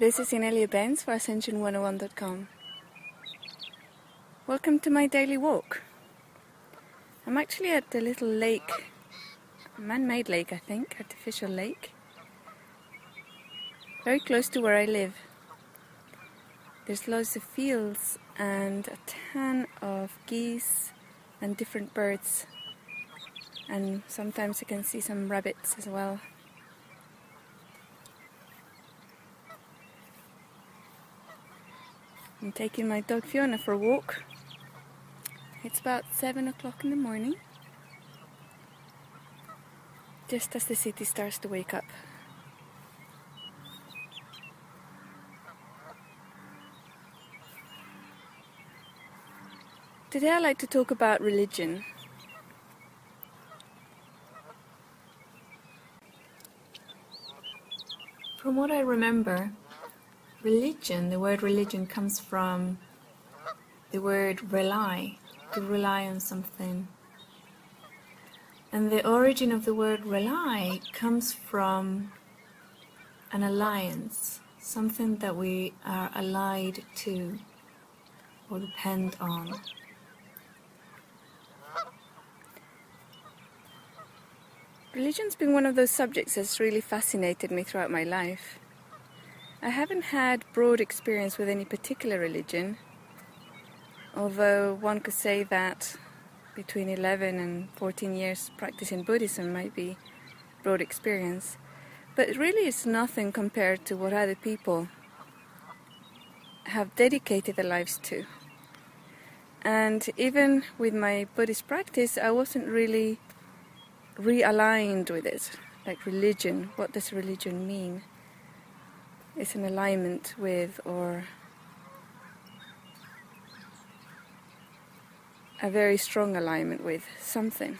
This is Inelia Benz for Ascension101.com. Welcome to my daily walk. I'm actually at a little lake, a man-made lake I think, artificial lake, very close to where I live. There's loads of fields and a ton of geese and different birds, and sometimes I can see some rabbits as well. I'm taking my dog Fiona for a walk. It's about 7 o'clock in the morning, just as the city starts to wake up. Today I'd like to talk about religion. From what I remember, religion, the word religion comes from the word rely, to rely on something. And the origin of the word rely comes from an alliance, something that we are allied to or depend on. Religion's been one of those subjects that's really fascinated me throughout my life. I haven't had broad experience with any particular religion, although one could say that between 11 and 14 years practicing Buddhism might be broad experience, but really it's nothing compared to what other people have dedicated their lives to. And even with my Buddhist practice, I wasn't really realigned with it, like religion, what does religion mean? It's an alignment with, or a very strong alignment with, something,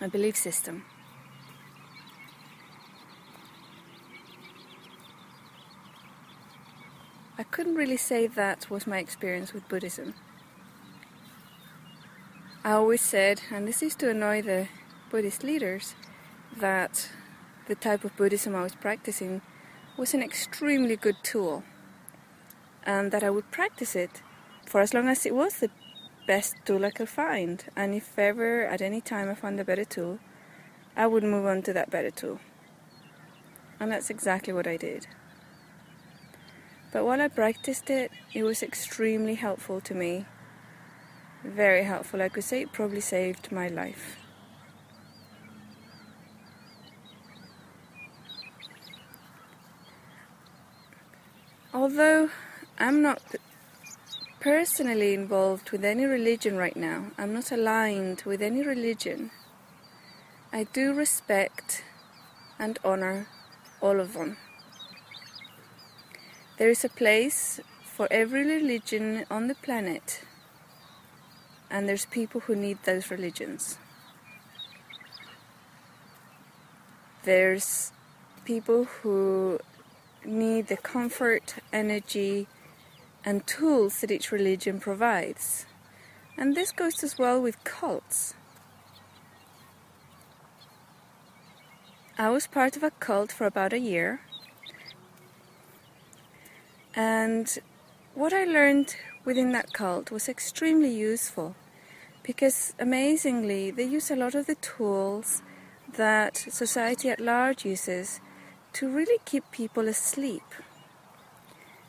a belief system. I couldn't really say that was my experience with Buddhism. I always said, and this used to annoy the Buddhist leaders, that the type of Buddhism I was practicing was an extremely good tool, and that I would practice it for as long as it was the best tool I could find, and if ever at any time I found a better tool, I would move on to that better tool. And that's exactly what I did. But while I practiced it, it was extremely helpful to me, very helpful. I could say it probably saved my life. Although I'm not personally involved with any religion right now, I'm not aligned with any religion, I do respect and honor all of them. There is a place for every religion on the planet, and there's people who need those religions. There's people who need the comfort, energy and tools that each religion provides, and this goes as well with cults. I was part of a cult for about a year, and what I learned within that cult was extremely useful, because amazingly they use a lot of the tools that society at large uses to really keep people asleep.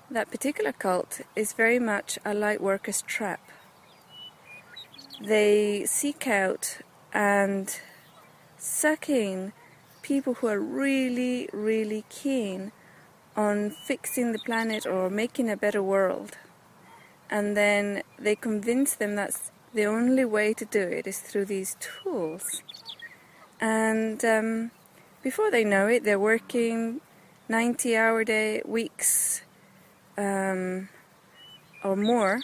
That particular cult is very much a light worker's trap. They seek out and suck in people who are really, really keen on fixing the planet or making a better world. And then they convince them that's the only way to do it is through these tools. And before they know it, they're working 90-hour-day weeks or more.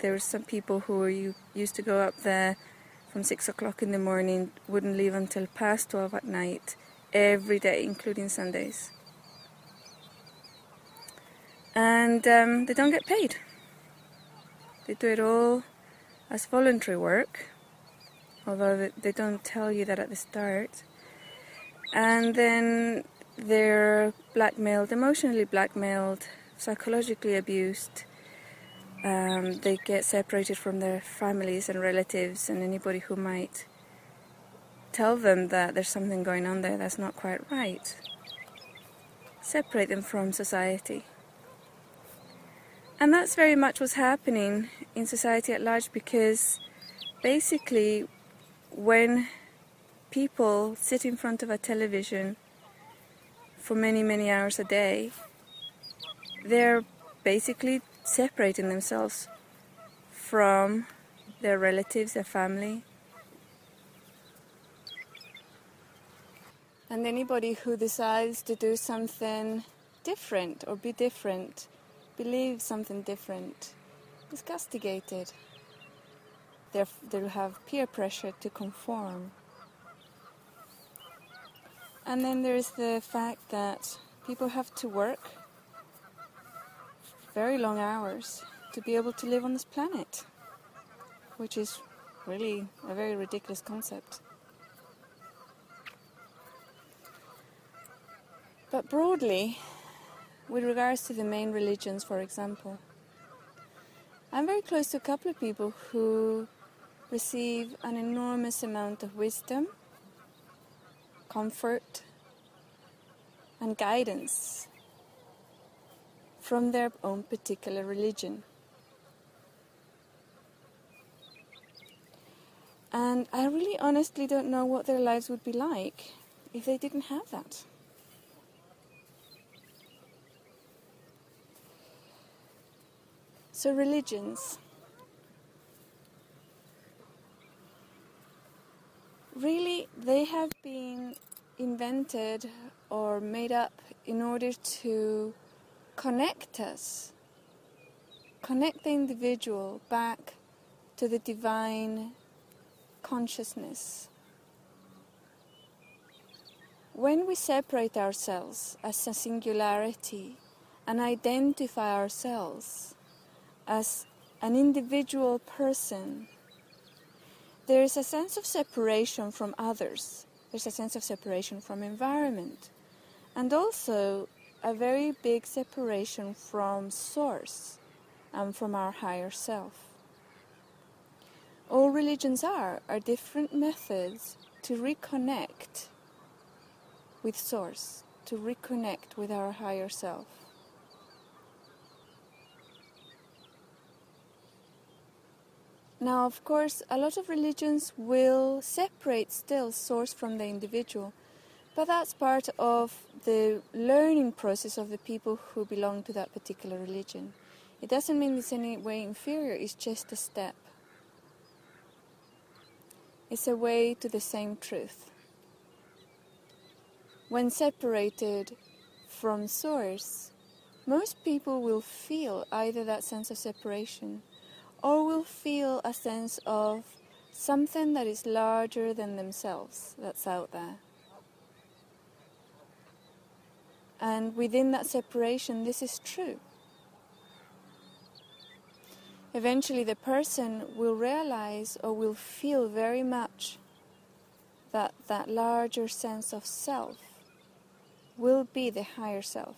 There were some people who used to go up there from 6 o'clock in the morning, wouldn't leave until past 12 at night, every day, including Sundays. And they don't get paid. They do it all as voluntary work, although they don't tell you that at the start. And then They're blackmailed, emotionally blackmailed, psychologically abused. They get separated from their families and relatives and anybody who might tell them that there's something going on there that's not quite right. Separate them from society. And that's very much what's happening in society at large, because basically when people sit in front of a television for many, many hours a day, they're basically separating themselves from their relatives, their family. And anybody who decides to do something different or be different, believe something different, is castigated. They'll have peer pressure to conform. And then there is the fact that people have to work very long hours to be able to live on this planet, which is really a very ridiculous concept. But broadly, with regards to the main religions, for example, I'm very close to a couple of people who receive an enormous amount of wisdom, comfort and guidance from their own particular religion. And I really honestly don't know what their lives would be like if they didn't have that. So religions. Really, they have been invented or made up in order to connect us, connect the individual back to the divine consciousness. When we separate ourselves as a singularity and identify ourselves as an individual person, there is a sense of separation from others, there's a sense of separation from environment, and also a very big separation from source and from our higher self. All religions are different methods to reconnect with source, to reconnect with our higher self. Now, of course, a lot of religions will separate still source from the individual, but that's part of the learning process of the people who belong to that particular religion. It doesn't mean it's in any way inferior, it's just a step. It's a way to the same truth. When separated from source, most people will feel either that sense of separation or will feel a sense of something that is larger than themselves that's out there. And within that separation, this is true. Eventually the person will realize or will feel very much that that larger sense of self will be the higher self.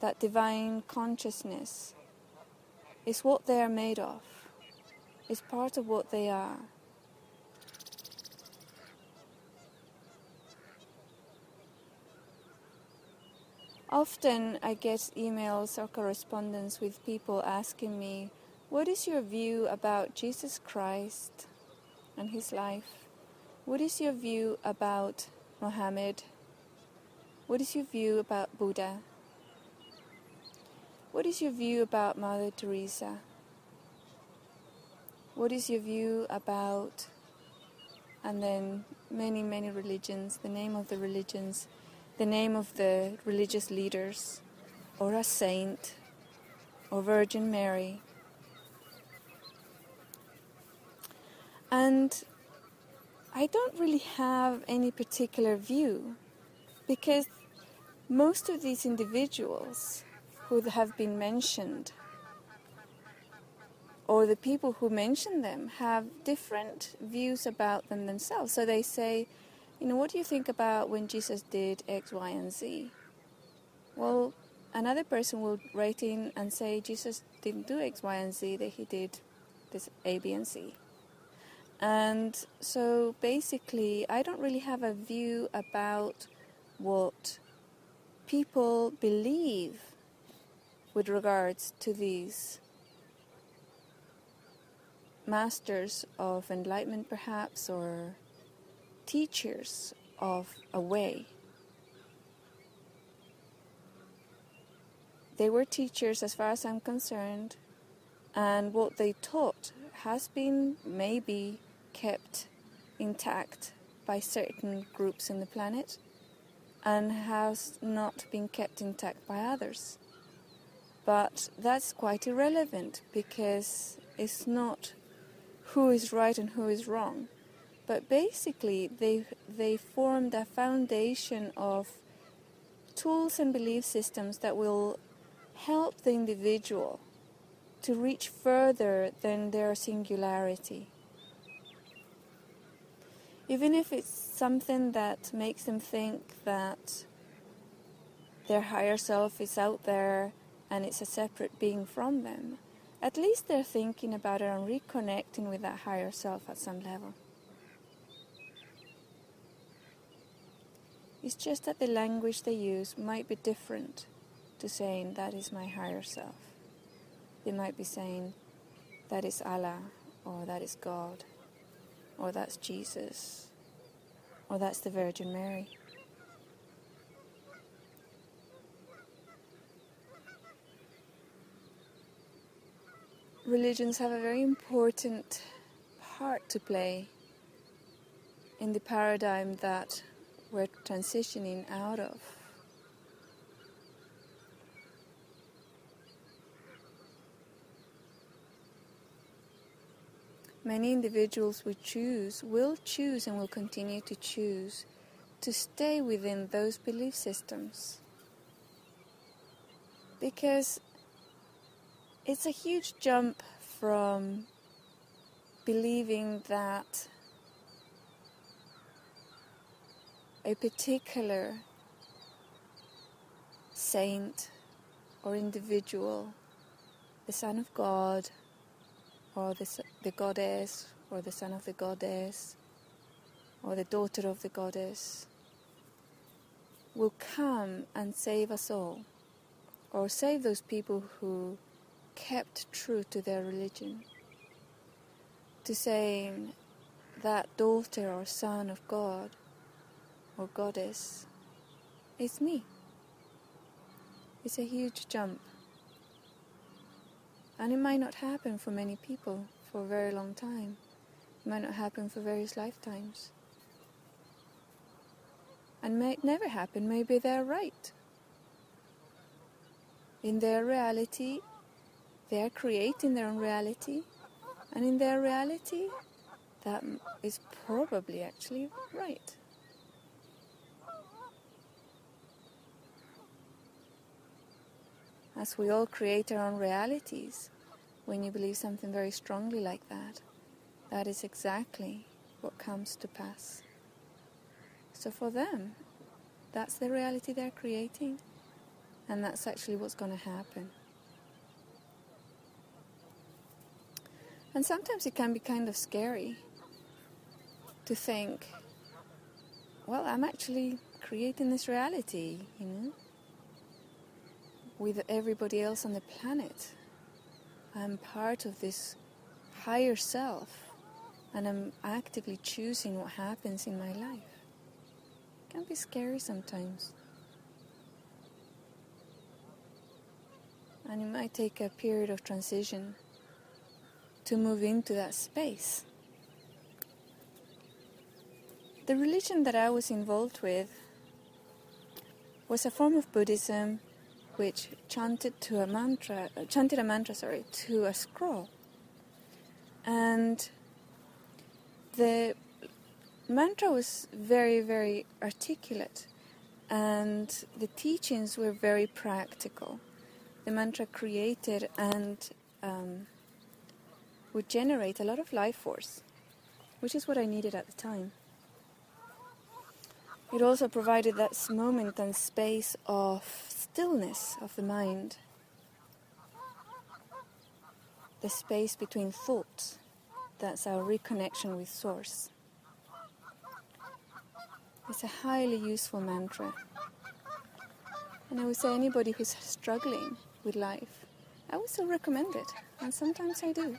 That divine consciousness is what they are made of, is part of what they are. Often I get emails or correspondence with people asking me, what is your view about Jesus Christ and his life? What is your view about Mohammed? What is your view about Buddha? What is your view about Mother Teresa? What is your view about, and then many, many religions, the name of the religions, the name of the religious leaders, or a saint, or Virgin Mary. And I don't really have any particular view, because most of these individuals who have been mentioned, or the people who mention them, have different views about them themselves. So they say you know, what do you think about when Jesus did X, Y, and Z? Well, another person will write in and say Jesus didn't do X, Y, and Z, that he did this A, B, and C. And so basically, I don't really have a view about what people believe with regards to these masters of enlightenment, perhaps, or teachers of a way. They were teachers, as far as I'm concerned, and what they taught has been maybe kept intact by certain groups in the planet and has not been kept intact by others. But that's quite irrelevant, because it's not who is right and who is wrong. But basically, they formed a foundation of tools and belief systems that will help the individual to reach further than their singularity. Even if it's something that makes them think that their higher self is out there and it's a separate being from them, at least they're thinking about it and reconnecting with that higher self at some level. It's just that the language they use might be different to saying that is my higher self. They might be saying that is Allah, or that is God, or that's Jesus, or that's the Virgin Mary. Religions have a very important part to play in the paradigm that we're transitioning out of. Many individuals will choose and will continue to choose to stay within those belief systems, because it's a huge jump from believing that a particular saint or individual, the Son of God, or the Goddess, or the Son of the Goddess, or the Daughter of the Goddess, will come and save us all, or save those people who kept true to their religion. To saying that daughter or son of God or goddess is me. It's a huge jump. And it might not happen for many people for a very long time. It might not happen for various lifetimes. And may it never happen. Maybe they're right. In their reality, they are creating their own reality, and in their reality, that is probably actually right. As we all create our own realities, when you believe something very strongly like that, that is exactly what comes to pass. So for them, that's the reality they're creating, and that's actually what's going to happen. And sometimes it can be kind of scary to think, well, I'm actually creating this reality, you know, with everybody else on the planet. I'm part of this higher self, and I'm actively choosing what happens in my life. It can be scary sometimes. And it might take a period of transition to move into that space. The religion that I was involved with was a form of Buddhism which chanted a mantra to a scroll. And the mantra was very, very articulate, and the teachings were very practical. The mantra created and would generate a lot of life force, which is what I needed at the time. It also provided that moment and space of stillness of the mind, the space between thoughts. That's our reconnection with Source. It's a highly useful mantra. And I would say anybody who's struggling with life, I would still recommend it, and sometimes I do.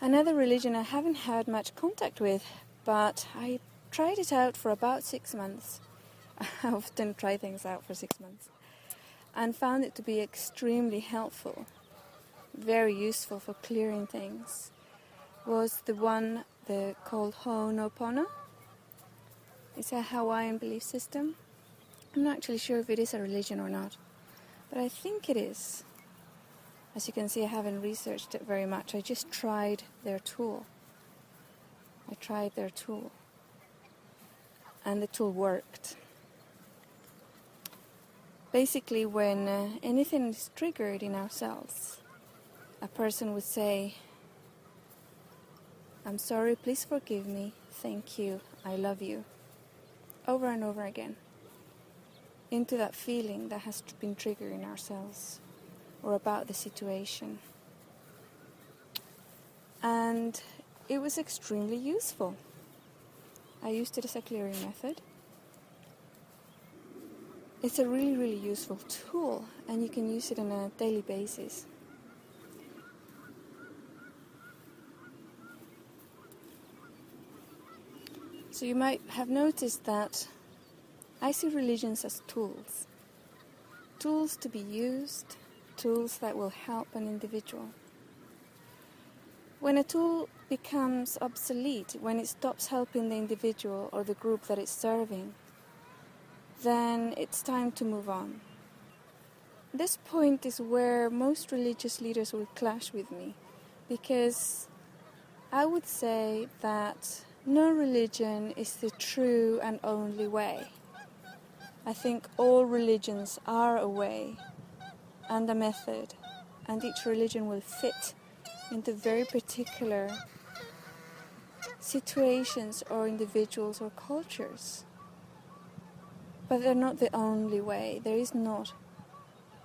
Another religion I haven't had much contact with, but I tried it out for about 6 months. I often try things out for 6 months. And found it to be extremely helpful, very useful for clearing things, was the one called Ho'oponopono. It's a Hawaiian belief system. I'm not actually sure if it is a religion or not, but I think it is. As you can see, I haven't researched it very much. I just tried their tool. And the tool worked. Basically, when anything is triggered in ourselves, a person would say, "I'm sorry, please forgive me, thank you, I love you," over and over again, into that feeling that has been triggering ourselves, or about the situation. And it was extremely useful. I used it as a clearing method. It's a really, really useful tool, and you can use it on a daily basis. So you might have noticed that I see religions as tools. Tools to be used, tools that will help an individual. When a tool becomes obsolete, when it stops helping the individual or the group that it's serving, then it's time to move on. This point is where most religious leaders will clash with me, because I would say that no religion is the true and only way. I think all religions are a way and a method, and each religion will fit into very particular situations or individuals or cultures. But they're not the only way. There is not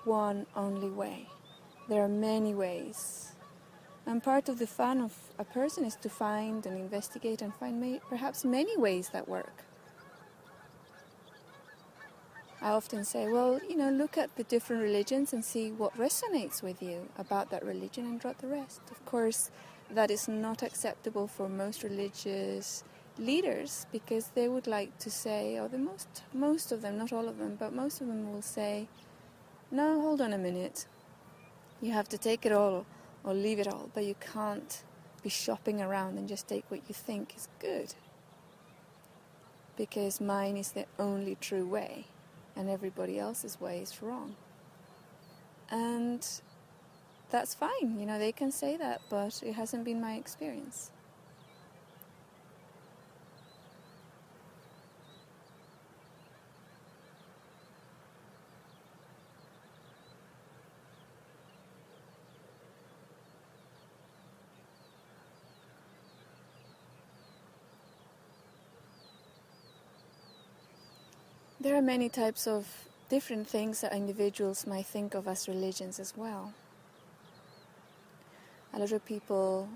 one only way. There are many ways. And part of the fun of a person is to find and investigate and find perhaps many ways that work. I often say, well, you know, look at the different religions and see what resonates with you about that religion and drop the rest. Of course, that is not acceptable for most religious leaders, because they would like to say, or most of them, not all of them, but most of them will say, no, hold on a minute, you have to take it all or leave it all, but you can't be shopping around and just take what you think is good, because mine is the only true way and everybody else's way is wrong. And that's fine, you know, they can say that, but it hasn't been my experience. There are many types of different things that individuals might think of as religions as well. A lot of people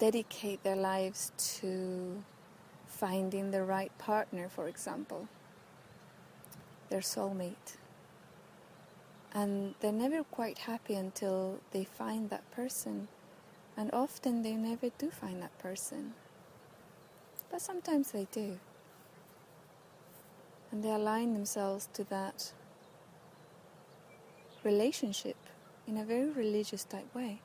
dedicate their lives to finding the right partner, for example, their soulmate. And they're never quite happy until they find that person. And often they never do find that person. But sometimes they do. And they align themselves to that relationship in a very religious type way.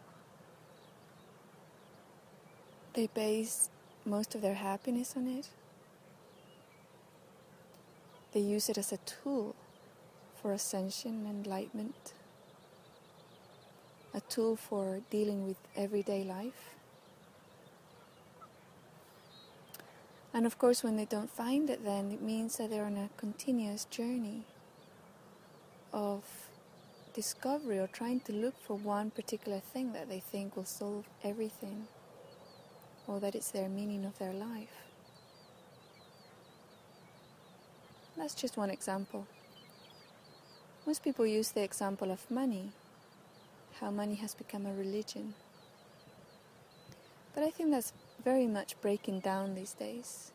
They base most of their happiness on it. They use it as a tool for ascension and enlightenment, a tool for dealing with everyday life. And of course, when they don't find it, then it means that they're on a continuous journey of discovery, or trying to look for one particular thing that they think will solve everything or that it's their meaning of their life. That's just one example. Most people use the example of money, how money has become a religion. But I think that's very much breaking down these days.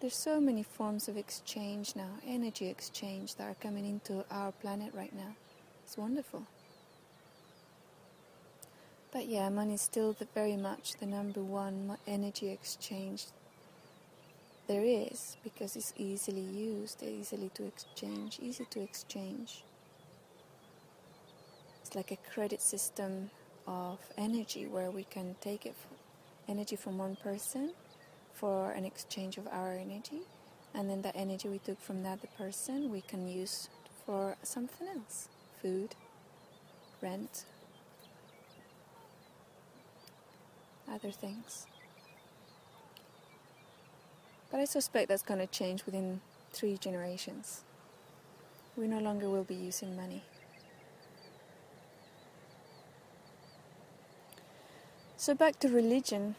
There's so many forms of exchange now, energy exchange, that are coming into our planet right now. It's wonderful. But yeah, money is still very much the number one energy exchange there is, because it's easily used, easy to exchange. It's like a credit system of energy where we can take it energy from one person for an exchange of our energy, and then the energy we took from that person we can use for something else, food, rent, other things. But I suspect that's going to change within 3 generations. We no longer will be using money. So back to religion.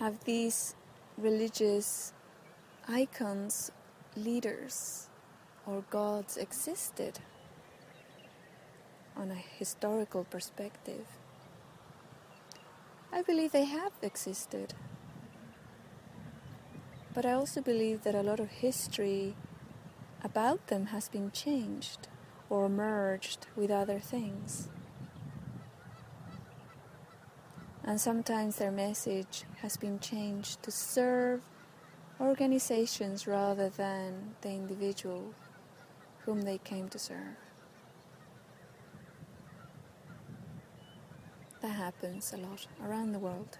Have these religious icons, leaders, or gods existed on a historical perspective? I believe they have existed. But I also believe that a lot of history about them has been changed or merged with other things. And sometimes their message has been changed to serve organizations rather than the individual whom they came to serve. That happens a lot around the world.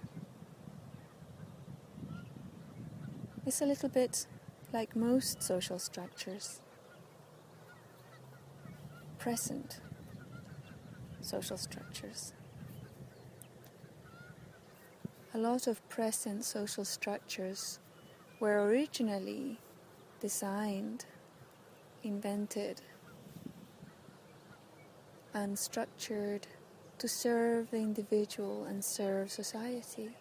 It's a little bit like most social structures. Present social structures. A lot of present social structures were originally designed, invented, and structured to serve the individual and serve society.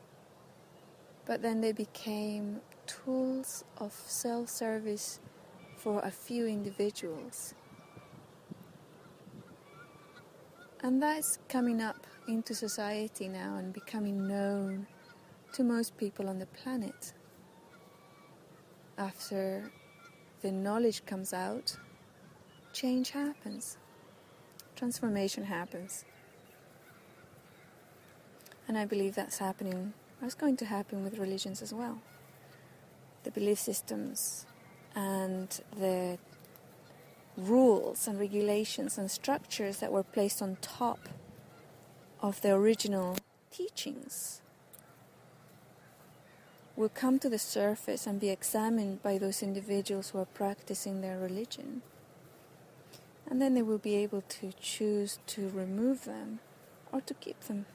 But then they became tools of self-service for a few individuals. And that's coming up into society now and becoming known to most people on the planet. After the knowledge comes out, change happens, transformation happens. And I believe that's happening, or it's going to happen with religions as well. The belief systems and the rules and regulations and structures that were placed on top of the original teachings will come to the surface and be examined by those individuals who are practicing their religion. And then they will be able to choose to remove them or to keep them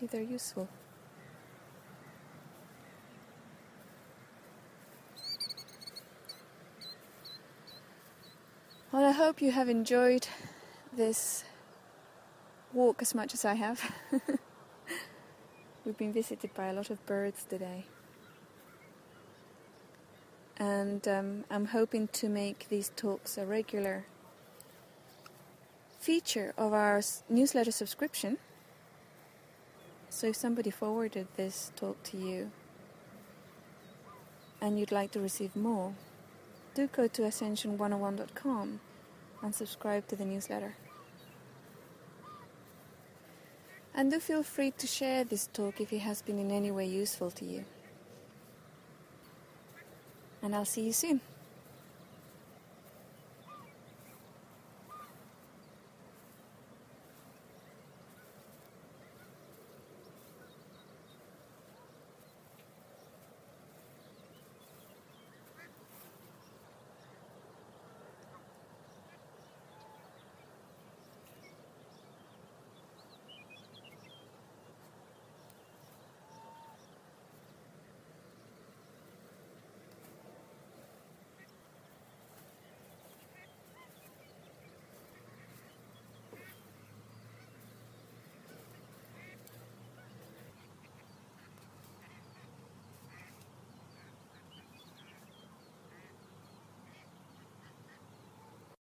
if they're useful. Well, I hope you have enjoyed this walk as much as I have. We've been visited by a lot of birds today. And I'm hoping to make these talks a regular feature of our newsletter subscription. So if somebody forwarded this talk to you and you'd like to receive more, do go to Ascension101.com and subscribe to the newsletter. And do feel free to share this talk if it has been in any way useful to you. And I'll see you soon.